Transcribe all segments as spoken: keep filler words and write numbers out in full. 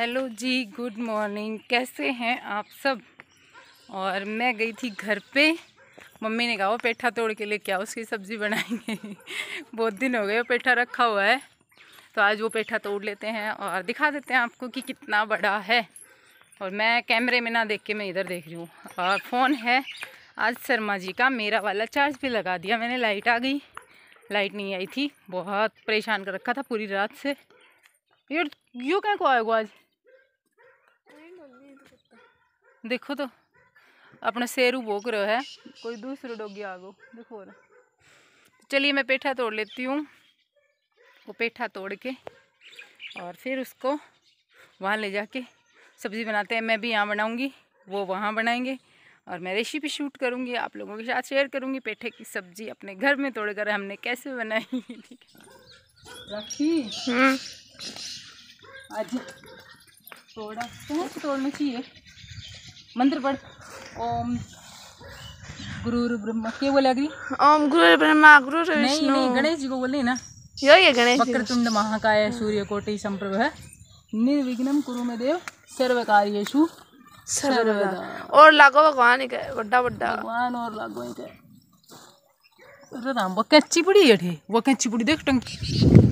Hello जी, good morning. कैसे हैं आप सब? और मैं गई थी घर पे, मम्मी ने कहा वो पेठा तोड़ के लेके आओ, उसकी सब्ज़ी बनाएंगे। बहुत दिन हो गए वो पेठा रखा हुआ है, तो आज वो पेठा तोड़ लेते हैं और दिखा देते हैं आपको कि कितना बड़ा है। और मैं कैमरे में ना देख के मैं इधर देख रही हूँ। और फ़ोन है आज शर्मा जी का, मेरा वाला चार्ज भी लगा दिया मैंने। लाइट आ गई, लाइट नहीं आई थी, बहुत परेशान कर रखा था पूरी रात से। यार यू क्या को आएगा आज? देखो तो अपना शेरू भोग रहा है, कोई दूसरा डोगी आ गो। देखो, चलिए मैं पेठा तोड़ लेती हूँ। वो पेठा तोड़ के और फिर उसको वहाँ ले जाके सब्ज़ी बनाते हैं। मैं भी यहाँ बनाऊँगी, वो वहाँ बनाएंगे और मैं रेसिपी शूट करूँगी, आप लोगों के साथ शेयर करूँगी। पेठे की सब्ज़ी अपने घर में तोड़ कर हमने कैसे बनाई। राखी आज थोड़ा बहुत तोड़ना चाहिए। मंत्र पढ़, ओम गुरुर ब्रह्मा। क्या बोला अग्री? ओम गुरुर ब्रह्मा गुरुर विष्णु। नहीं, गणेश जी को बोले ना, यही है गणेश। वक्रतुंड महाकाय सूर्य कोटि संप्रभ, निर्विघ्नम कुरु में देव सर्वकार्येषु सर्वदा। और लागो भगवान ही कहे, बड़ा बड़ा भगवान और लागो ही कहे। अरे राम, वो कैंची पड़ी है, वो कैंची पड़ी, देख टंकी।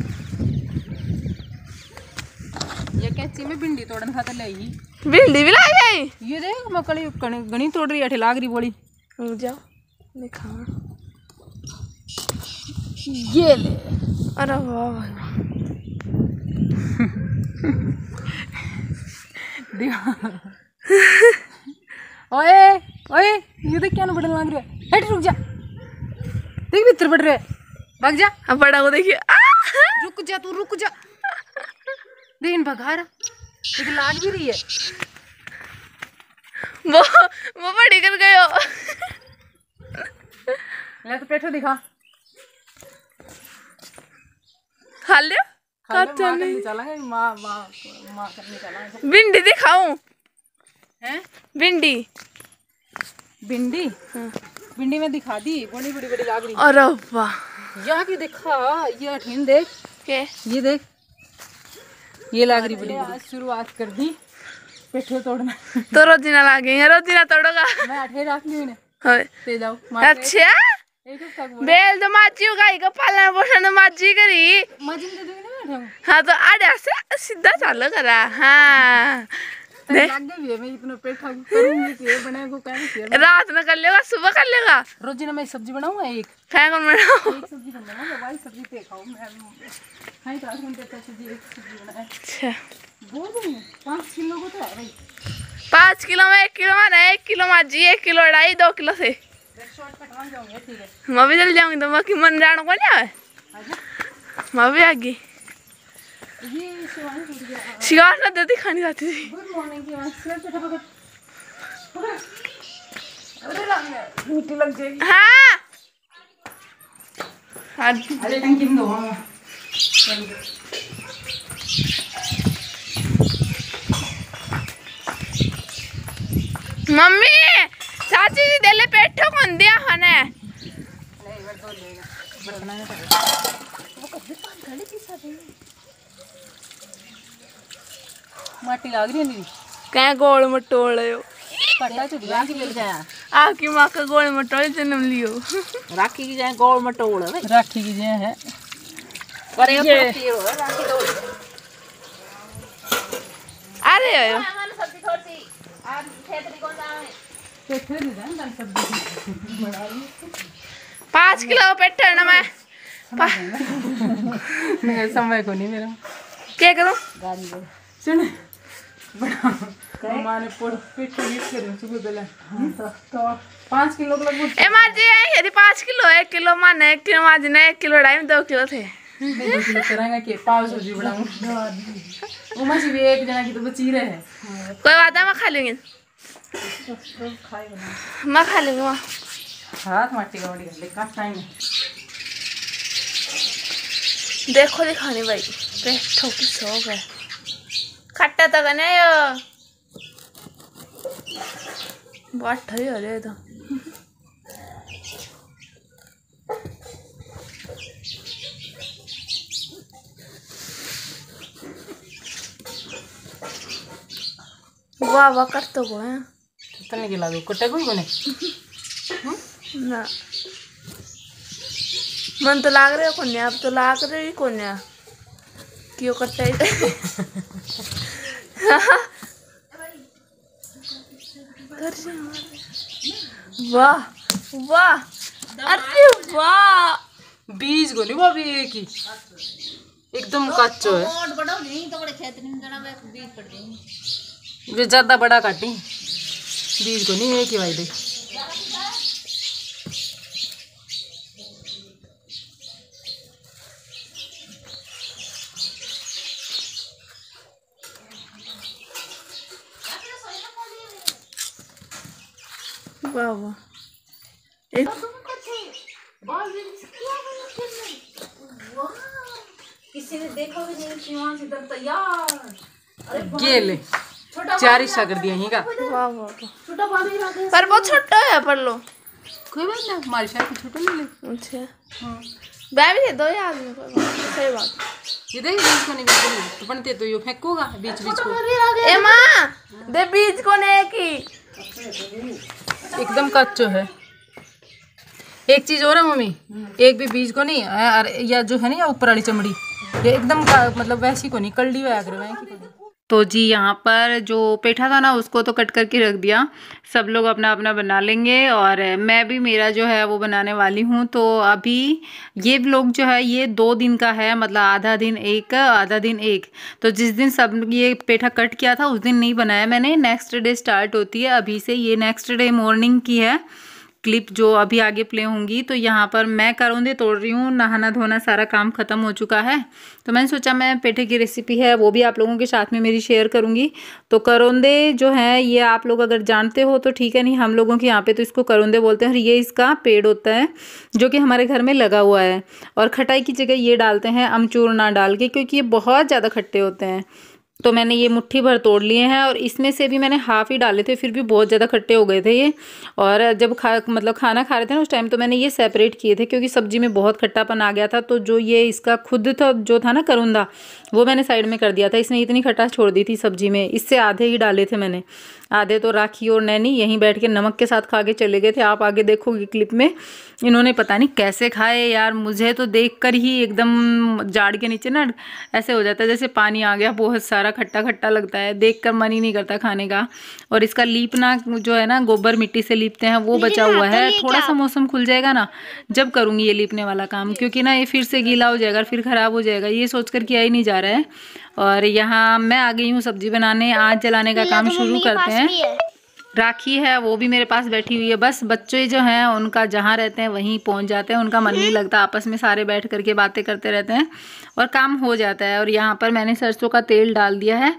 ये कैंची में भिंडी तोड़न खातर लाई, भिंडी भी लाई है। ये देख मकड़ी गणी तोड़ रही है, अठे लाग रही बोली। रुक जाओ, दिखा ये ले। अरे वाह ओए ओए, ये देख क्या बटन लाग रहा है। हट, रुक जा, देख भीतर बढ़ रहा है, भाग जा। अब बड़ा को देखिए, रुक जा तू, रुक जा। देख भगा रहा, लाग भी रही है। वो वो बड़ी कर गए हो। ले तो पेठो दिखा, हाले करने चला है। माँ माँ माँ करने चला है। भिंडी दिखाऊं हैं? भिंडी भिंडी भिंडी में दिखा दी, बड़ी बड़ी बड़ी लाग रही। अरे वाह, यहाँ की दिखा, ये अठीन देख के, ये देख ये लाग रही बड़ी। आज शुरुआत कर दी पेठो तोड़ना। तो रोज ना लागे, रोज ना तोड़ोगा। मैं आठे राख ली ने ते जाओ। अच्छा बेल तो माची गाई का पालन पोषण माची करी माजी ने दे ना। हां तो आड़ा से सीधा चालू करा। हां देख लाग दे भी, मैं इतना पेठा करूंगी कि ये बने को कर। रात में कर लेगा, सुबह कर लेगा। रोज ना मैं सब्जी बनाऊंगा, एक खाएगा मैं एक सब्जी बनाऊंगा। भाई सब्जी पे खाओ, मैं हाय तो आज घंटे तक सब्जी एक सब्जी बनाए। अच्छा बोल दूं पाँच किलो को तो है भाई। पाँच किलो में एक किलो माना है, एक किलो माजी, एक किलो अढ़ाई, दो किलो से शॉर्ट कटवा जाऊंगी। ठीक है, मैं भी चल जाऊंगी। तो बाकी मन जानो को नहीं आवे, मैं भी आ गई। ये शिवानी उठ गया, शिवानी ना दादी खाने जाती थी। गुड मॉर्निंग की आवाज से फटाफट पकड़, अरे लग गया मीठी लग जाएगी। हां हां, अरे टंकी में धोवा। मम्मी चाची जी देले पेठो कौन दिया हने? नहीं वर तो लेगा, वरना नहीं पड़ेगा। वो कभी पान गले की साथ नहीं माटी लाग रही नहीं क्या? गोल मटोळयो पता चुप राखी ले जाया। आ की मां का गोल मटोळ जन्म लियो। राखी की जाए गोल मटोळ, राखी की जाए है पर ये तीरो राखी दो। अरे आयो हमारे सब्जी थोड़ी आज खेतरी कौन सा है? खेतरी दान दान सब्जी बना ली। पाँच किलो पेठा ना मैं मैं समय को नहीं मेरा। क्या करूं? गाली दो। सुन बड़ा मम्मा ने पोट पेट मिक्स कर सुबह बेला। तो पाँच किलो लगभग ए मां जी है। यदि पाँच किलो एक किलो माने एक किलो मां जी ने एक किलो ढाई में दो किलो थे। मैं तो करांगा कि पाव सब्जी बनाऊं। उमा जी भी एक जना की तो बची रहे है। कोई वादा मैं खा लूंगी, तो खाए बना मैं खा लूंगी। हां हाथ माटी का बड़ी ले का खाएंगे। देखो दिखाने भाई पेठो की शौक है, खट्टा तो बने यो बहुत ठरी हो रही। तो वाह वाह कर तो गो है कितने गिला दो कटे कोई बने ना मन तो लाग रहे हो कोन्या अब तो लाग रहे ही कोन्या क्यों कटे कर रहे वाह वाह अरे वाह बीज गोली वो भी एक ही एकदम कच्चो है वे ज्यादा बड़ा काटी बीज को नहीं एक ही वाई दे वाह वाह एक किसी ने देखा भी नहीं शिवान से तैयार गेले चार हिस्सा कर दिया यहीं का वाह वाह छोटा पानी रखा पर बहुत छोटा है पर लो कोई बात ना हमारे शहर में छोटा नहीं ले अच्छा हां बैबी दो यार को सही बात ये देख बीज को नहीं बीज तो बनते तो यो फेंकोगा बीच बीच को ए मां दे बीज को ने की एकदम कच्चो है एक चीज और है मम्मी एक भी बीज को नहीं और या जो है ना या ऊपर वाली चमड़ी ये एकदम मतलब वैसी को नहीं कलड़ी हुआ कर रहे हैं तो जी यहाँ पर जो पेठा था ना उसको तो कट करके रख दिया। सब लोग अपना अपना बना लेंगे और मैं भी मेरा जो है वो बनाने वाली हूँ। तो अभी ये व्लॉग जो है ये दो दिन का है, मतलब आधा दिन एक आधा दिन एक। तो जिस दिन सब ये पेठा कट किया था उस दिन नहीं बनाया मैंने। नेक्स्ट डे स्टार्ट होती है अभी से, ये नेक्स्ट डे मॉर्निंग की है क्लिप जो अभी आगे प्ले होंगी। तो यहाँ पर मैं करौंदे तोड़ रही हूँ, नहाना धोना सारा काम ख़त्म हो चुका है। तो मैंने सोचा मैं पेठे की रेसिपी है वो भी आप लोगों के साथ में मेरी शेयर करूँगी। तो करौंदे जो है ये आप लोग अगर जानते हो तो ठीक है, नहीं हम लोगों के यहाँ पे तो इसको करौंदे बोलते हैं। और ये इसका पेड़ होता है जो कि हमारे घर में लगा हुआ है। और खटाई की जगह ये डालते हैं अमचूर ना डाल के, क्योंकि ये बहुत ज़्यादा खट्टे होते हैं। तो मैंने ये मुट्ठी भर तोड़ लिए हैं और इसमें से भी मैंने हाफ़ ही डाले थे, फिर भी बहुत ज़्यादा खट्टे हो गए थे ये। और जब खा मतलब खाना खा रहे थे ना उस टाइम तो मैंने ये सेपरेट किए थे, क्योंकि सब्जी में बहुत खट्टापन आ गया था। तो जो ये इसका खुद था जो था ना करौंदा वो मैंने साइड में कर दिया था। इसने इतनी खटास छोड़ दी थी सब्जी में, इससे आधे ही डाले थे मैंने। आधे तो राखी और नैनी यहीं बैठ के नमक के साथ खा के चले गए थे। आप आगे देखोगे क्लिप में इन्होंने पता नहीं कैसे खाए यार, मुझे तो देखकर ही एकदम जाड़ के नीचे ना ऐसे हो जाता है जैसे पानी आ गया, बहुत सारा खट्टा खट्टा लगता है, देखकर मन ही नहीं करता खाने का। और इसका लीपना जो है ना गोबर मिट्टी से लीपते हैं वो बचा हुआ है। थोड़ा सा मौसम खुल जाएगा ना जब करूँगी ये लीपने वाला काम, क्योंकि ना ये फिर से गीला हो जाएगा फिर ख़राब हो जाएगा, ये सोच कर किया ही नहीं जा रहा है। और यहाँ मैं आ गई हूँ सब्जी बनाने, आँच जलाने का काम शुरू करते हैं। राखी है वो भी मेरे पास बैठी हुई है। बस बच्चे जो हैं उनका जहाँ रहते हैं वहीं पहुँच जाते हैं, उनका मन नहीं लगता, आपस में सारे बैठ करके बातें करते रहते हैं और काम हो जाता है। और यहाँ पर मैंने सरसों का तेल डाल दिया है।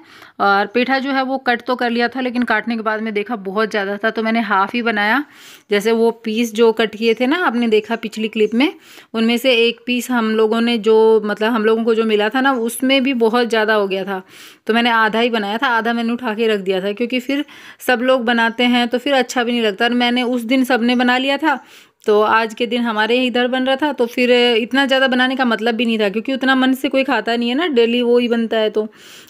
और पेठा जो है वो कट तो कर लिया था, लेकिन काटने के बाद में देखा बहुत ज़्यादा था तो मैंने हाफ़ ही बनाया। जैसे वो पीस जो कट किए थे ना आपने देखा पिछली क्लिप में, उनमें से एक पीस हम लोगों ने जो मतलब हम लोगों को जो मिला था ना उसमें भी बहुत ज़्यादा हो गया था, तो मैंने आधा ही बनाया था। आधा मैंने उठा के रख दिया था, क्योंकि फिर सब लोग बनाते हैं तो फिर अच्छा भी नहीं लगता। और मैंने उस दिन सब ने बना लिया था तो आज के दिन हमारे इधर बन रहा था, तो फिर इतना ज़्यादा बनाने का मतलब भी नहीं था, क्योंकि उतना मन से कोई खाता नहीं है ना, डेली वो ही बनता है। तो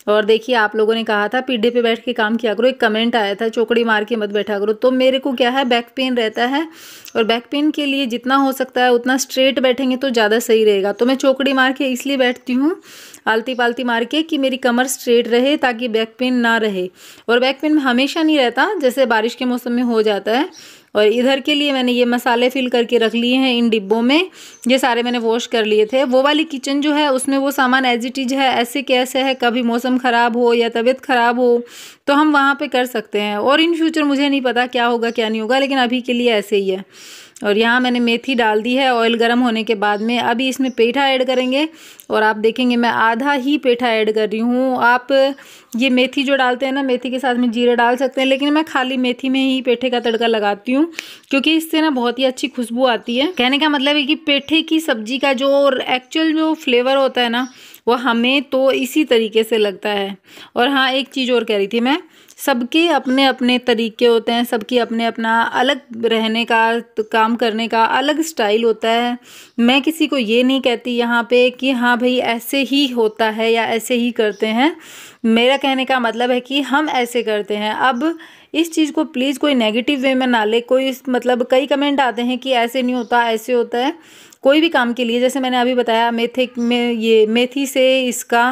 और देखिए आप लोगों ने कहा था पीढ़े पे बैठ के काम किया करो, एक कमेंट आया था चौकड़ी मार के मत बैठा करो। तो मेरे को क्या है बैक पेन रहता है, और बैक पेन के लिए जितना हो सकता है उतना स्ट्रेट बैठेंगे तो ज़्यादा सही रहेगा। तो मैं चौकड़ी मार के इसलिए बैठती हूँ आलती पालती मार के कि मेरी कमर स्ट्रेट रहे, ताकि बैक पेन ना रहे। और बैक पेन हमेशा नहीं रहता, जैसे बारिश के मौसम में हो जाता है। और इधर के लिए मैंने ये मसाले फिल करके रख लिए हैं इन डिब्बों में, ये सारे मैंने वॉश कर लिए थे। वो वाली किचन जो है उसमें वो सामान एज इट इज है, ऐसे कैसे है, कभी मौसम ख़राब हो या तबीयत ख़राब हो तो हम वहाँ पे कर सकते हैं। और इन फ्यूचर मुझे नहीं पता क्या होगा क्या नहीं होगा, लेकिन अभी के लिए ऐसे ही है। और यहाँ मैंने मेथी डाल दी है ऑयल गर्म होने के बाद में। अभी इसमें पेठा ऐड करेंगे और आप देखेंगे मैं आधा ही पेठा ऐड कर रही हूँ। आप ये मेथी जो डालते हैं ना मेथी के साथ में जीरा डाल सकते हैं, लेकिन मैं खाली मेथी में ही पेठे का तड़का लगाती हूँ, क्योंकि इससे ना बहुत ही अच्छी खुशबू आती है। कहने का मतलब है कि पेठे की सब्जी का जो एक्चुअल जो फ्लेवर होता है ना वो हमें तो इसी तरीके से लगता है। और हाँ, एक चीज़ और कह रही थी मैं, सबके अपने अपने तरीके होते हैं, सबकी अपने अपना अलग रहने का, काम करने का अलग स्टाइल होता है। मैं किसी को ये नहीं कहती यहाँ पे कि हाँ भाई ऐसे ही होता है या ऐसे ही करते हैं। मेरा कहने का मतलब है कि हम ऐसे करते हैं। अब इस चीज़ को प्लीज़ कोई नेगेटिव वे में ना ले। कोई मतलब कई कमेंट आते हैं कि ऐसे नहीं होता, ऐसे होता है। कोई भी काम के लिए, जैसे मैंने अभी बताया मेथी में, ये मेथी से इसका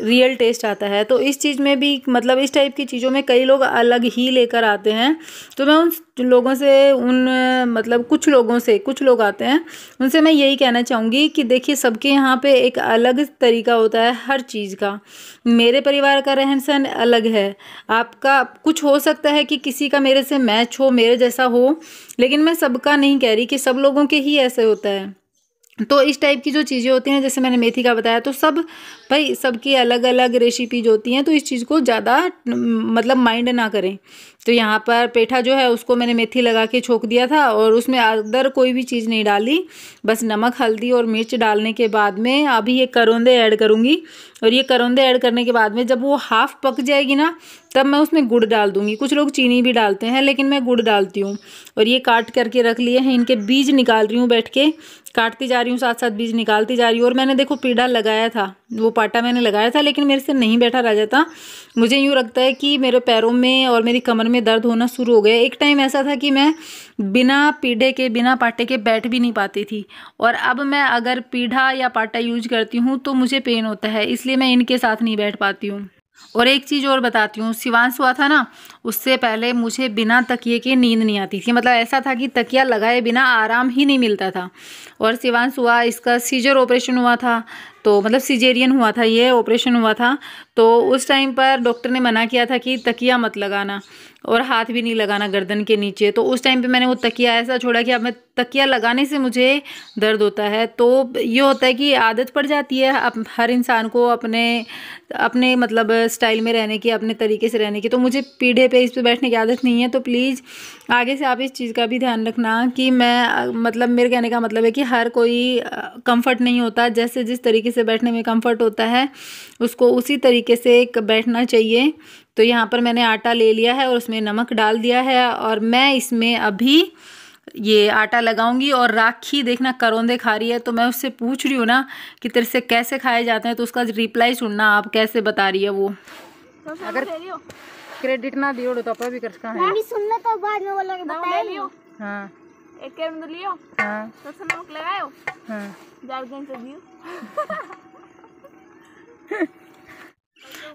रियल टेस्ट आता है, तो इस चीज़ में भी मतलब इस टाइप की चीज़ों में कई लोग अलग ही लेकर आते हैं। तो मैं उन लोगों से, उन मतलब कुछ लोगों से, कुछ लोग आते हैं उनसे मैं यही कहना चाहूँगी कि देखिए सबके यहाँ पे एक अलग तरीका होता है हर चीज़ का। मेरे परिवार का रहन सहन अलग है, आपका कुछ हो सकता है कि किसी का मेरे से मैच हो, मेरे जैसा हो, लेकिन मैं सबका नहीं कह रही कि सब लोगों के ही ऐसे होता है। तो इस टाइप की जो चीज़ें होती हैं, जैसे मैंने मेथी का बताया, तो सब भाई सबकी अलग अलग रेसिपीज होती हैं, तो इस चीज़ को ज़्यादा मतलब माइंड ना करें। तो यहाँ पर पेठा जो है उसको मैंने मेथी लगा के छोंक दिया था और उसमें अदर कोई भी चीज़ नहीं डाली, बस नमक हल्दी और मिर्च डालने के बाद में अभी ये करौंदे ऐड करूँगी। और ये करौंदे ऐड करने के बाद में जब वो हाफ़ पक जाएगी ना, तब मैं उसमें गुड़ डाल दूँगी। कुछ लोग चीनी भी डालते हैं, लेकिन मैं गुड़ डालती हूँ। और ये काट करके रख लिए हैं, इनके बीज निकाल रही हूँ, बैठ के काटती जा रही हूँ, साथ साथ बीज निकालती जा रही हूँ। और मैंने देखो पेड़ा लगाया था, वो पाटा मैंने लगाया था, लेकिन मेरे से नहीं बैठा रह जाता। मुझे यूँ लगता है कि मेरे पैरों में और मेरी कमर में दर्द होना शुरू हो गया। एक टाइम ऐसा था कि मैं बिना पीढ़े के, बिना पाटे के बैठ भी नहीं पाती थी, और अब मैं अगर पीढ़ा या पाटा यूज करती हूँ तो मुझे पेन होता है, इसलिए मैं इनके साथ नहीं बैठ पाती हूँ। और एक चीज़ और बताती हूँ, शिवांश हुआ था ना, उससे पहले मुझे बिना तकिए के नींद नहीं आती थी। मतलब ऐसा था कि तकिया लगाए बिना आराम ही नहीं मिलता था। और शिवांश हुआ, इसका सीजर ऑपरेशन हुआ था, तो मतलब सीजेरियन हुआ था, ये ऑपरेशन हुआ था। तो उस टाइम पर डॉक्टर ने मना किया था कि तकिया मत लगाना और हाथ भी नहीं लगाना गर्दन के नीचे। तो उस टाइम पे मैंने वो तकिया ऐसा छोड़ा कि अब मैं तकिया लगाने से मुझे दर्द होता है। तो ये होता है कि आदत पड़ जाती है। अब हर इंसान को अपने अपने मतलब स्टाइल में रहने की, अपने तरीके से रहने की। तो मुझे पीढ़े पे, इस पे बैठने की आदत नहीं है। तो प्लीज़ आगे से आप इस चीज़ का भी ध्यान रखना कि मैं मतलब मेरे कहने का मतलब है कि हर कोई कम्फर्ट नहीं होता। जैसे जिस तरीके से बैठने में कम्फर्ट होता है उसको उसी तरीके से बैठना चाहिए। तो यहाँ पर मैंने आटा ले लिया है और उसमें नमक डाल दिया है, और मैं इसमें अभी ये आटा लगाऊंगी। और राखी देखना करौंदे खा रही है, तो मैं उससे पूछ रही हूँ ना कि तेरे से कैसे खाए जाते हैं, तो उसका रिप्लाई सुनना आप कैसे बता रही है वो। तो अगर क्रेडिट ना दियो तो भी करता है तो बाद में वो लोग बताएंगे। हाँ, एक करौंदा लियो, हां, तो नमक लगाओ, हां, जारगन से दियो।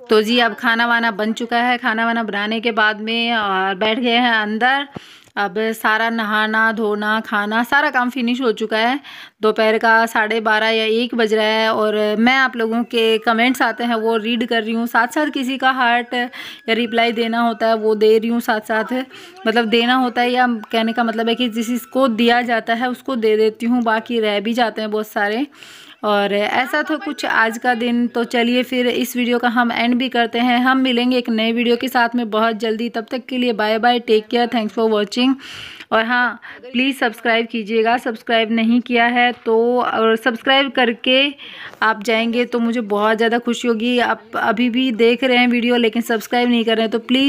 तो जी अब खाना वाना बन चुका है। खाना वाना बनाने के बाद में और बैठ गए हैं अंदर। अब सारा नहाना धोना खाना सारा काम फिनिश हो चुका है। दोपहर का साढ़े बारह या एक बज रहा है, और मैं आप लोगों के कमेंट्स आते हैं वो रीड कर रही हूँ, साथ साथ किसी का हार्ट या रिप्लाई देना होता है वो दे रही हूँ, साथ साथ मतलब देना होता है, या कहने का मतलब है कि जिसको दिया जाता है उसको दे देती हूँ, बाकी रह भी जाते हैं बहुत सारे। और ऐसा था कुछ आज का दिन। तो चलिए फिर इस वीडियो का हम एंड भी करते हैं। हम मिलेंगे एक नए वीडियो के साथ में बहुत जल्दी। तब तक के लिए bye bye, take care, thanks for watching. और हाँ, प्लीज़ सब्सक्राइब कीजिएगा, सब्सक्राइब नहीं किया है तो। और सब्सक्राइब करके आप जाएंगे तो मुझे बहुत ज़्यादा खुशी होगी। आप अभी भी देख रहे हैं वीडियो लेकिन सब्सक्राइब नहीं कर रहे हैं तो प्लीज़।